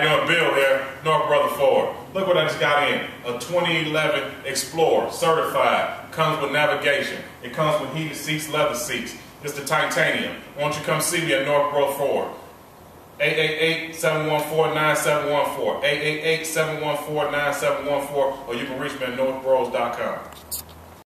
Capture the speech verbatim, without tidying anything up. Yo, Bill here, North Brothers Ford. Look what I just got in, a twenty eleven Explorer, certified. Comes with navigation. It comes with heated seats, leather seats. It's the titanium. Why don't you come see me at North Brothers Ford? eight eight eight, seven one four, nine seven one four, eight eight eight, seven one four, nine seven one four, or you can reach me at north bros dot com.